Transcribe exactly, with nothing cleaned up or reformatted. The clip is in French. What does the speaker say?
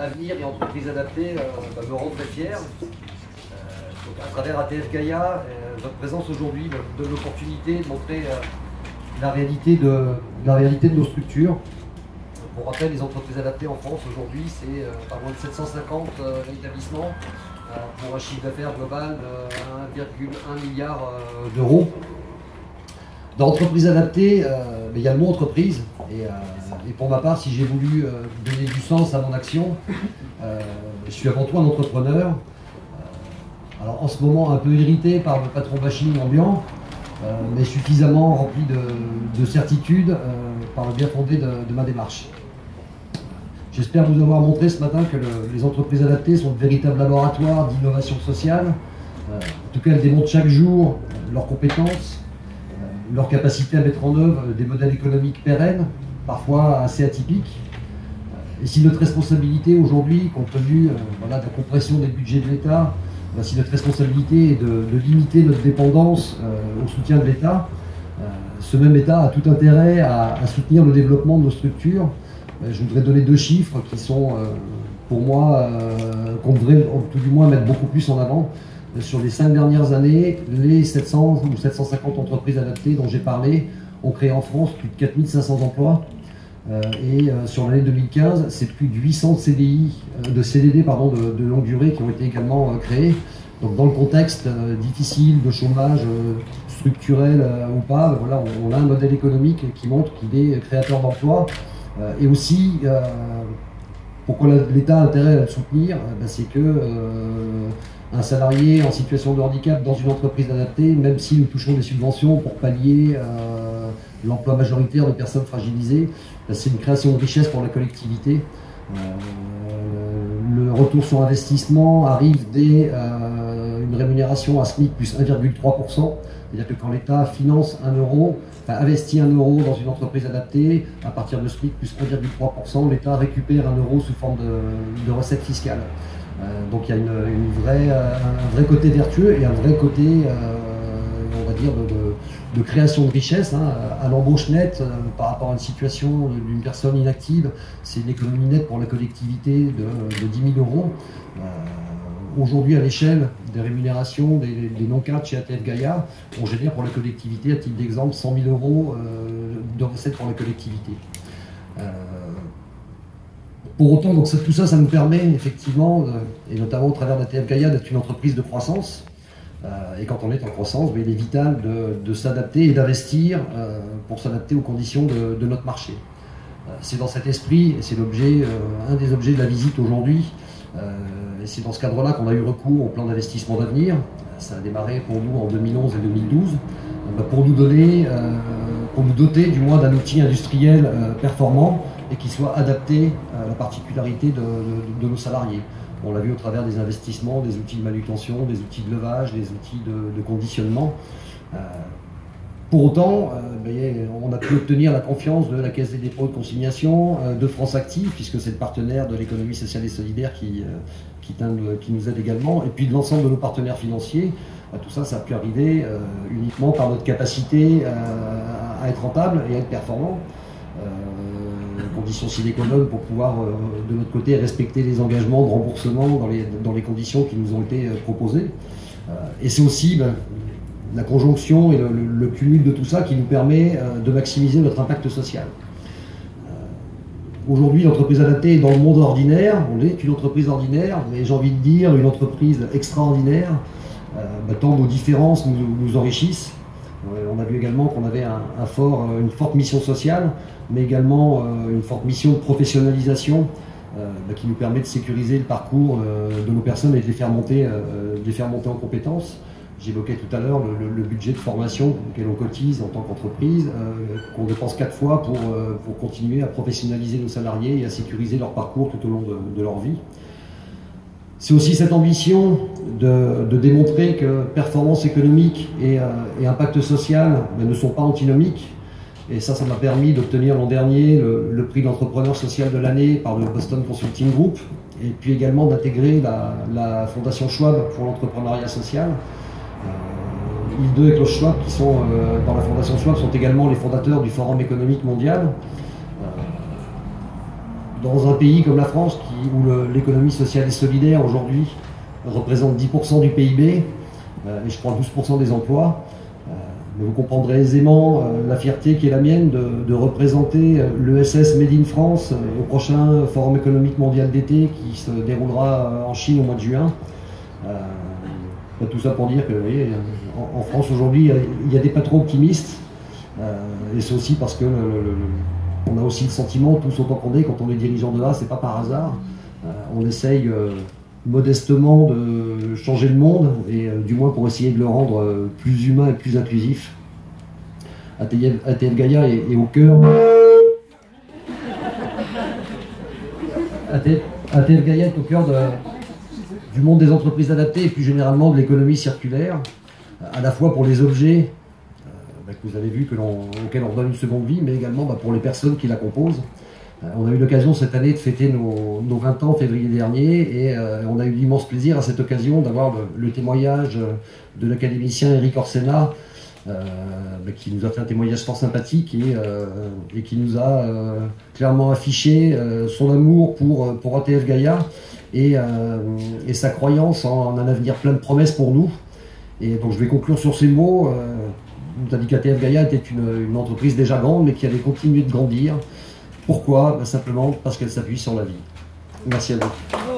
Avenir et entreprises adaptées euh, bah, me rendent très fier. Euh, donc à travers A T F Gaïa, euh, votre présence aujourd'hui bah, vous donne l'opportunité de montrer euh, la, réalité de, la réalité de nos structures. Pour rappel, les entreprises adaptées en France aujourd'hui, c'est euh, pas moins de sept cent cinquante euh, établissements euh, pour un chiffre d'affaires global de un virgule un milliard euh, d'euros. Dans entreprises adaptées, euh, il y a le mot entreprise. Et, euh, et pour ma part, si j'ai voulu euh, donner du sens à mon action, euh, je suis avant tout un entrepreneur. Euh, alors en ce moment, un peu irrité par le patron bashing ambiant, euh, mais suffisamment rempli de, de certitude euh, par le bien fondé de, de ma démarche. J'espère vous avoir montré ce matin que le, les entreprises adaptées sont de véritables laboratoires d'innovation sociale. Euh, en tout cas, elles démontrent chaque jour leurs compétences, leur capacité à mettre en œuvre des modèles économiques pérennes, parfois assez atypiques. Et si notre responsabilité aujourd'hui, compte tenu euh, voilà, de la compression des budgets de l'État, ben, si notre responsabilité est de, de limiter notre dépendance euh, au soutien de l'État, euh, ce même État a tout intérêt à, à soutenir le développement de nos structures. Euh, je voudrais donner deux chiffres qui sont, euh, pour moi, euh, qu'on devrait tout du moins mettre beaucoup plus en avant. Sur les cinq dernières années, les sept cents ou sept cent cinquante entreprises adaptées dont j'ai parlé ont créé en France plus de quatre mille cinq cents emplois. Euh, et euh, sur l'année deux mille quinze, c'est plus de huit cents C D I, euh, de C D D pardon, de, de longue durée qui ont été également euh, créés. Donc dans le contexte euh, difficile de chômage euh, structurel euh, ou pas, voilà, on, on a un modèle économique qui montre qu'il est créateur d'emplois. Euh, et aussi, euh, pourquoi l'État a intérêt à le soutenir, ben, c'est que euh, un salarié en situation de handicap dans une entreprise adaptée, même si nous touchons des subventions pour pallier euh, l'emploi majoritaire de personnes fragilisées, ben c'est une création de richesse pour la collectivité. Euh, le retour sur investissement arrive dès euh, une rémunération à SMIC plus un virgule trois pour cent. C'est-à-dire que quand l'État finance un euro, enfin investit un euro dans une entreprise adaptée, à partir de SMIC plus un virgule trois pour cent, l'État récupère un euro sous forme de, de recettes fiscales. Euh, donc il y a une, une vraie, euh, un vrai côté vertueux et un vrai côté, euh, on va dire, de, de, de création de richesse. Hein, à l'embauche nette, euh, par rapport à une situation d'une personne inactive, c'est une économie nette pour la collectivité de, de dix mille euros. Euh, Aujourd'hui, à l'échelle des rémunérations des, des non-cadres chez A T F Gaïa, on génère pour la collectivité, à titre d'exemple, cent mille euros euh, de recettes pour la collectivité. Euh, Pour autant, donc ça, tout ça, ça nous permet effectivement, euh, et notamment au travers d'A T F Gaïa, d'être une entreprise de croissance. Euh, et quand on est en croissance, mais il est vital de, de s'adapter et d'investir euh, pour s'adapter aux conditions de, de notre marché. Euh, c'est dans cet esprit, et c'est l'objet, euh, un des objets de la visite aujourd'hui, euh, et c'est dans ce cadre-là qu'on a eu recours au plan d'investissement d'avenir. Ça a démarré pour nous en deux mille onze et deux mille douze, euh, pour nous donner, euh, pour nous doter du moins d'un outil industriel euh, performant, et qui soit adapté à la particularité de, de, de nos salariés. On l'a vu au travers des investissements, des outils de manutention, des outils de levage, des outils de, de conditionnement. Euh, pour autant, euh, on a pu obtenir la confiance de la Caisse des dépôts de consignation, euh, de France Active, puisque c'est le partenaire de l'économie sociale et solidaire qui, euh, qui, qui nous aide également, et puis de l'ensemble de nos partenaires financiers. Euh, tout ça, ça a pu arriver euh, uniquement par notre capacité euh, à être rentable et à être performant. Euh, conditions sine qua non pour pouvoir, euh, de notre côté, respecter les engagements de remboursement dans les, dans les conditions qui nous ont été euh, proposées. Euh, et c'est aussi ben, la conjonction et le, le, le cumul de tout ça qui nous permet euh, de maximiser notre impact social. Euh, Aujourd'hui, l'entreprise adaptée est dans le monde ordinaire. On est une entreprise ordinaire, mais j'ai envie de dire une entreprise extraordinaire. Euh, ben, tant nos différences nous, nous enrichissent. On a vu également qu'on avait un, un fort, une forte mission sociale, mais également euh, une forte mission de professionnalisation euh, bah, qui nous permet de sécuriser le parcours euh, de nos personnes et de les faire monter, euh, de les faire monter en compétences. J'évoquais tout à l'heure le, le, le budget de formation auquel on cotise en tant qu'entreprise, euh, qu'on dépense quatre fois pour, euh, pour continuer à professionnaliser nos salariés et à sécuriser leur parcours tout au long de, de leur vie. C'est aussi cette ambition de, de démontrer que performance économique et, euh, et impact social ben, ne sont pas antinomiques. Et ça, ça m'a permis d'obtenir l'an dernier le, le prix d'entrepreneur social de l'année par le Boston Consulting Group. Et puis également d'intégrer la, la Fondation Schwab pour l'entrepreneuriat social. Euh, Hilde et Klaus Schwab, qui sont euh, dans la Fondation Schwab, sont également les fondateurs du Forum économique mondial. dans un pays comme la France, qui, où l'économie sociale et solidaire aujourd'hui représente dix pour cent du P I B, euh, et je crois douze pour cent des emplois, euh, mais vous comprendrez aisément euh, la fierté qui est la mienne de, de représenter l'E S S Made in France euh, au prochain Forum économique mondial d'été qui se déroulera en Chine au mois de juin. Euh, tout ça pour dire que, vous voyez, en, en France aujourd'hui, il y, y a des patrons optimistes, euh, et c'est aussi parce que le, le, le, on a aussi le sentiment, tous autant qu'on est, quand on est dirigeant de là, c'est pas par hasard. Euh, on essaye euh, modestement de changer le monde, et euh, du moins pour essayer de le rendre euh, plus humain et plus inclusif. A T F Gaïa est, est au cœur. A T F Gaïa est au cœur de, du monde des entreprises adaptées et plus généralement de l'économie circulaire, à la fois pour les objets que vous avez vu, que l'on, auquel on donne une seconde vie, mais également bah, pour les personnes qui la composent. Euh, on a eu l'occasion cette année de fêter nos, nos vingt ans, février dernier, et euh, on a eu l'immense plaisir à cette occasion d'avoir le, le témoignage de l'académicien Eric Orsena, euh, bah, qui nous a fait un témoignage fort sympathique et, euh, et qui nous a euh, clairement affiché euh, son amour pour, pour A T F Gaïa et, euh, et sa croyance en, en un avenir plein de promesses pour nous. Et donc je vais conclure sur ces mots. Euh, Nous avons dit qu'A T F Gaïa était une, une entreprise déjà grande, mais qui allait continuer de grandir. Pourquoi? Ben simplement parce qu'elle s'appuie sur la vie. Merci à vous.